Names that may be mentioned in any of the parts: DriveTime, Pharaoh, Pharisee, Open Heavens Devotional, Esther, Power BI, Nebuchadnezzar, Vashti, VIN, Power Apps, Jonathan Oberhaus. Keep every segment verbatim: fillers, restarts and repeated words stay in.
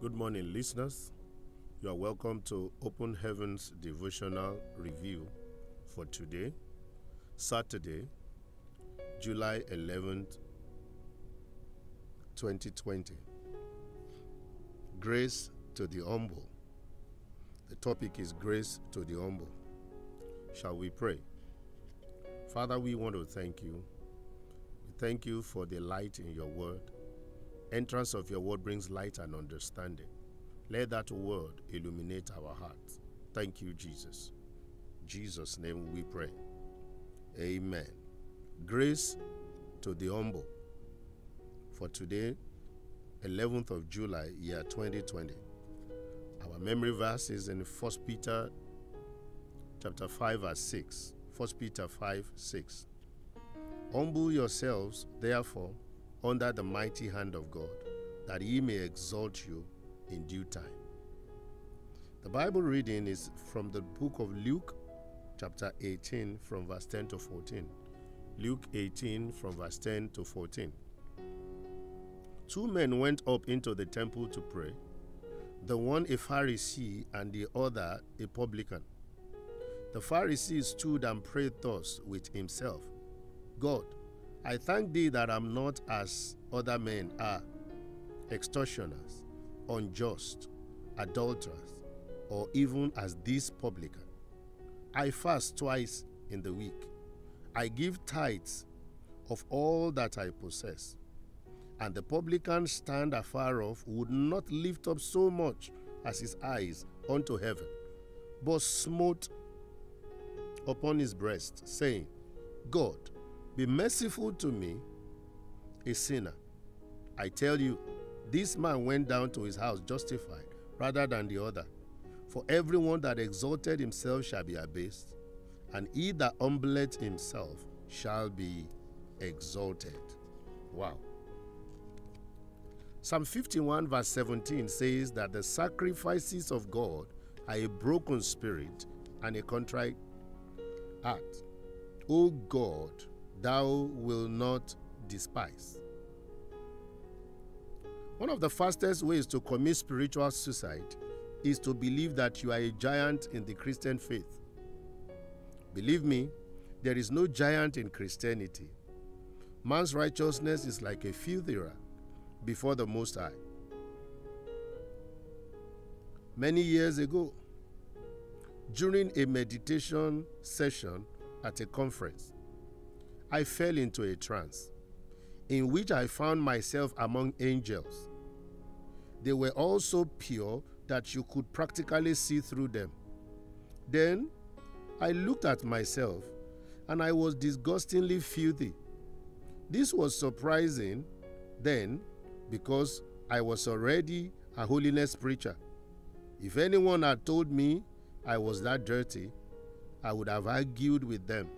Good morning, listeners. You are welcome to Open Heavens Devotional Review for today, Saturday, July eleventh, twenty twenty. Grace to the humble. The topic is grace to the humble. Shall we pray? Father, we want to thank you. We thank you for the light in your word. Entrance of your word brings light and understanding. Let that word illuminate our hearts. Thank you, Jesus. In Jesus' name we pray. Amen. Grace to the humble. For today, eleventh of July, year twenty twenty. Our memory verse is in First Peter chapter five, verse six. First Peter five, six. Humble yourselves, therefore, under the mighty hand of God, that he may exalt you in due time. The Bible reading is from the book of Luke, chapter eighteen, from verse ten to fourteen. Luke eighteen, from verse ten to fourteen. Two men went up into the temple to pray, the one a Pharisee and the other a publican. The Pharisee stood and prayed thus with himself, God, I thank thee that I am not as other men are, extortioners, unjust, adulterers, or even as this publican. I fast twice in the week. I give tithes of all that I possess. And the publican stand afar off would not lift up so much as his eyes unto heaven, but smote upon his breast, saying, God, be merciful to me, a sinner. I tell you, this man went down to his house justified rather than the other. For everyone that exalted himself shall be abased, and he that humbleth himself shall be exalted. Wow. Psalm fifty-one verse seventeen says that the sacrifices of God are a broken spirit and a contrite heart. O God, thou wilt not despise. One of the fastest ways to commit spiritual suicide is to believe that you are a giant in the Christian faith. Believe me, there is no giant in Christianity. Man's righteousness is like a filthy rag before the Most High. Many years ago, during a meditation session at a conference, I fell into a trance in which I found myself among angels. They were all so pure that you could practically see through them. Then I looked at myself and I was disgustingly filthy. This was surprising then because I was already a holiness preacher. If anyone had told me I was that dirty, I would have argued with them,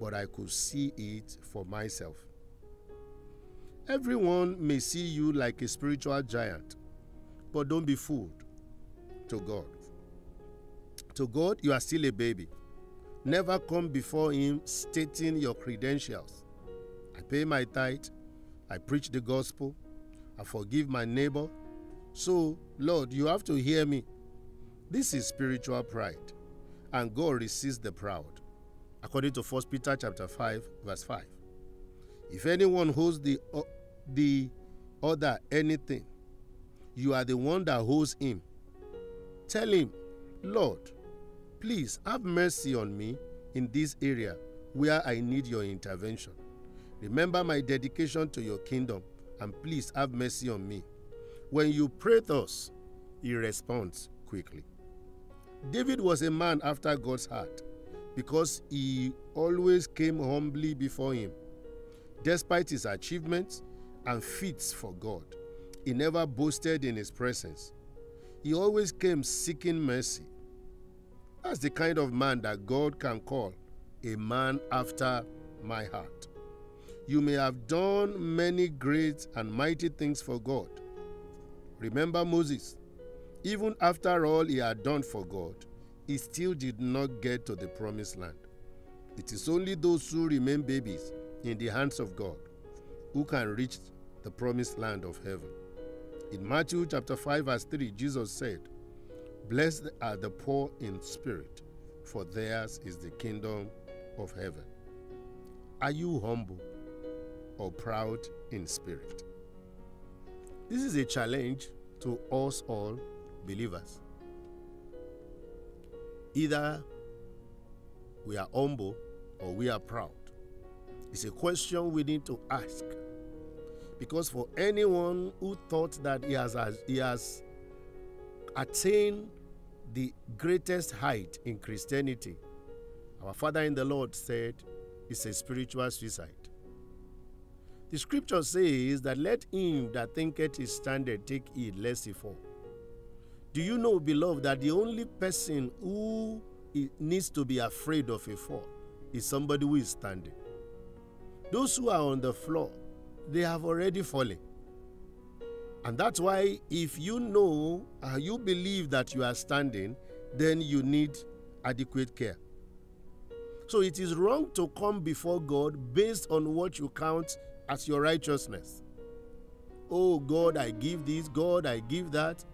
but I could see it for myself. Everyone may see you like a spiritual giant, but don't be fooled. To God. To God, you are still a baby. Never come before him stating your credentials. I pay my tithe, I preach the gospel, I forgive my neighbor. So, Lord, you have to hear me. This is spiritual pride, and God resists the proud, according to First Peter chapter five, verse five. If anyone holds the, uh, the other anything, you are the one that holds him. Tell him, Lord, please have mercy on me in this area where I need your intervention. Remember my dedication to your kingdom, and please have mercy on me. When you pray thus, he responds quickly. David was a man after God's heart, because he always came humbly before him. Despite his achievements and feats for God, he never boasted in his presence. He always came seeking mercy. That's the kind of man that God can call a man after my heart. You may have done many great and mighty things for God. Remember Moses. Even after all he had done for God, he still did not get to the promised land. It is only those who remain babies in the hands of God who can reach the promised land of heaven. In Matthew chapter five, verse three, Jesus said, "Blessed are the poor in spirit, for theirs is the kingdom of heaven." Are you humble or proud in spirit? This is a challenge to us all believers. Either we are humble or we are proud. It's a question we need to ask. Because for anyone who thought that he has, he has attained the greatest height in Christianity, our Father in the Lord said it's a spiritual suicide. The scripture says that let him that thinketh he standeth take heed lest he fall. Do you know, beloved, that the only person who needs to be afraid of a fall is somebody who is standing? Those who are on the floor, they have already fallen. And that's why if you know, uh, you believe that you are standing, then you need adequate care. So it is wrong to come before God based on what you count as your righteousness. Oh God, I give this. God, I give that.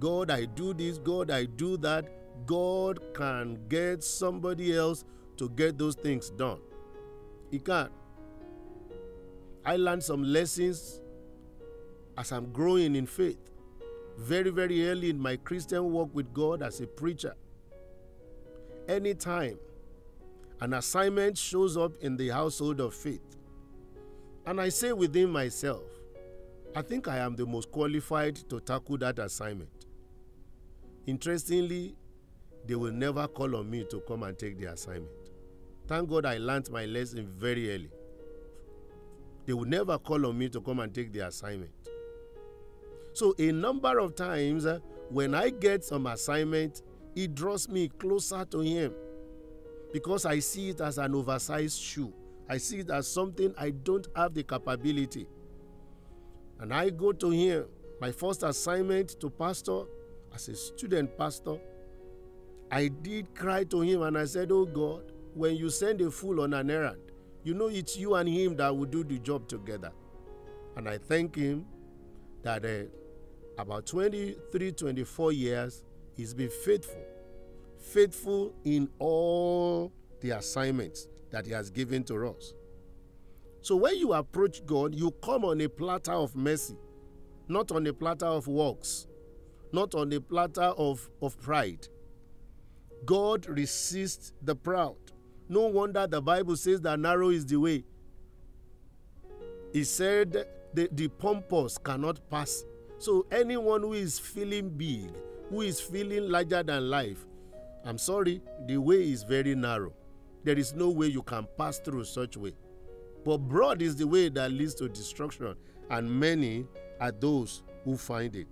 God, I do this. God, I do that. God can get somebody else to get those things done. He can't. I learned some lessons as I'm growing in faith, very, very early in my Christian walk with God as a preacher. Anytime an assignment shows up in the household of faith, and I say within myself, I think I am the most qualified to tackle that assignment. Interestingly, they will never call on me to come and take the assignment. Thank God I learned my lesson very early. They would never call on me to come and take the assignment. So a number of times uh, when I get some assignment, it draws me closer to Him because I see it as an oversized shoe. I see it as something I don't have the capability. And I go to Him. My first assignment to pastor, as a student pastor, I did cry to Him and I said, "Oh God, when you send a fool on an errand, you know it's you and him that will do the job together." And I thank Him that uh, about twenty-three, twenty-four years, He's been faithful. Faithful in all the assignments that He has given to us. So when you approach God, you come on a platter of mercy, not on a platter of works, not on a platter of, of pride. God resists the proud. No wonder the Bible says that narrow is the way. He said the, the pompous cannot pass. So anyone who is feeling big, who is feeling larger than life, I'm sorry, the way is very narrow. There is no way you can pass through such way. But broad is the way that leads to destruction, and many are those who find it.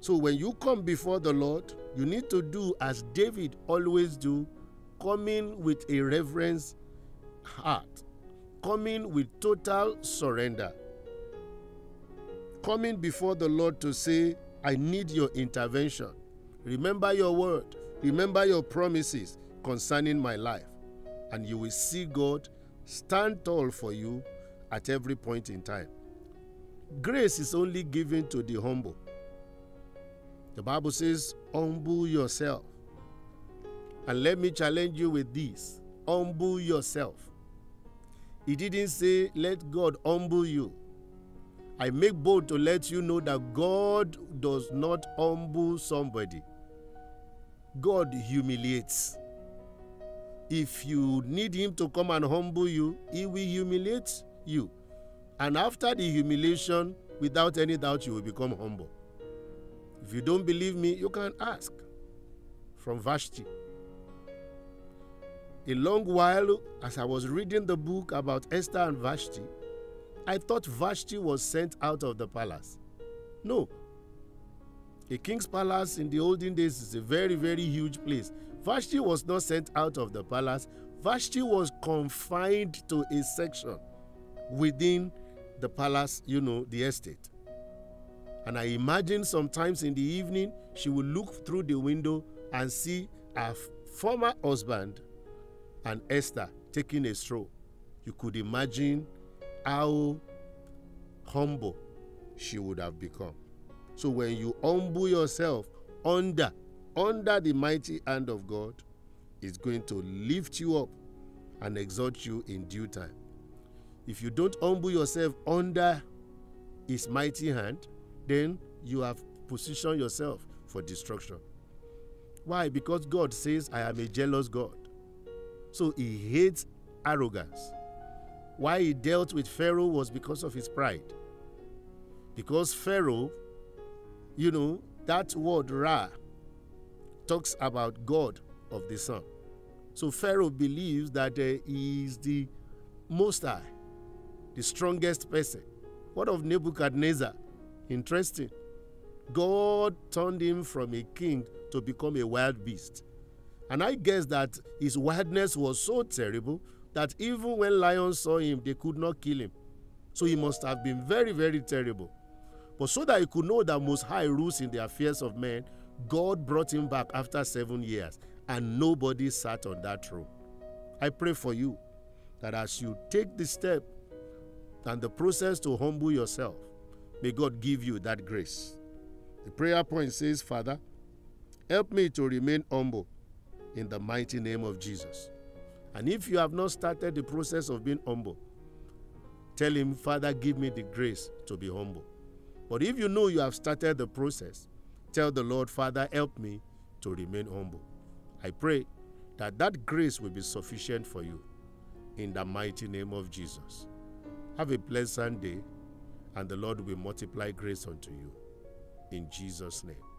So when you come before the Lord, you need to do as David always do, coming with a reverence heart, coming with total surrender, coming before the Lord to say, "I need your intervention. Remember your word, remember your promises concerning my life," and you will see God stand tall for you at every point in time. Grace is only given to the humble. The Bible says, "Humble yourself." And let me challenge you with this. Humble yourself. He didn't say, "Let God humble you." I make bold to let you know that God does not humble somebody. God humiliates. If you need Him to come and humble you, He will humiliate you. And after the humiliation, without any doubt, you will become humble. If you don't believe me, you can ask. From Vashti. A long while, as I was reading the book about Esther and Vashti, I thought Vashti was sent out of the palace. No. A king's palace in the olden days is a very, very huge place. Vashti was not sent out of the palace. Vashti was confined to a section within the palace, you know, the estate. And I imagine sometimes in the evening, she would look through the window and see her former husband and Esther taking a stroll. You could imagine how humble she would have become. So when you humble yourself under, under the mighty hand of God, it's going to lift you up and exalt you in due time. If you don't humble yourself under His mighty hand, then you have positioned yourself for destruction. Why? Because God says, I am a jealous God. So He hates arrogance. Why He dealt with Pharaoh was because of his pride. Because Pharaoh, you know, that word Ra talks about God of the sun. So Pharaoh believes that uh, he is the most high, the strongest person. What of Nebuchadnezzar? Interesting. God turned him from a king to become a wild beast. And I guess that his wildness was so terrible that even when lions saw him, they could not kill him. So he must have been very, very terrible. But so that he could know that Most High rules in the affairs of men, God brought him back after seven years, and nobody sat on that throne. I pray for you that as you take the step and the process to humble yourself, may God give you that grace. The prayer point says, Father, help me to remain humble in the mighty name of Jesus. And if you have not started the process of being humble, tell Him, Father, give me the grace to be humble. But if you know you have started the process, tell the Lord, Father, help me to remain humble. I pray that that grace will be sufficient for you in the mighty name of Jesus. Have a pleasant day, and the Lord will multiply grace unto you in Jesus' name.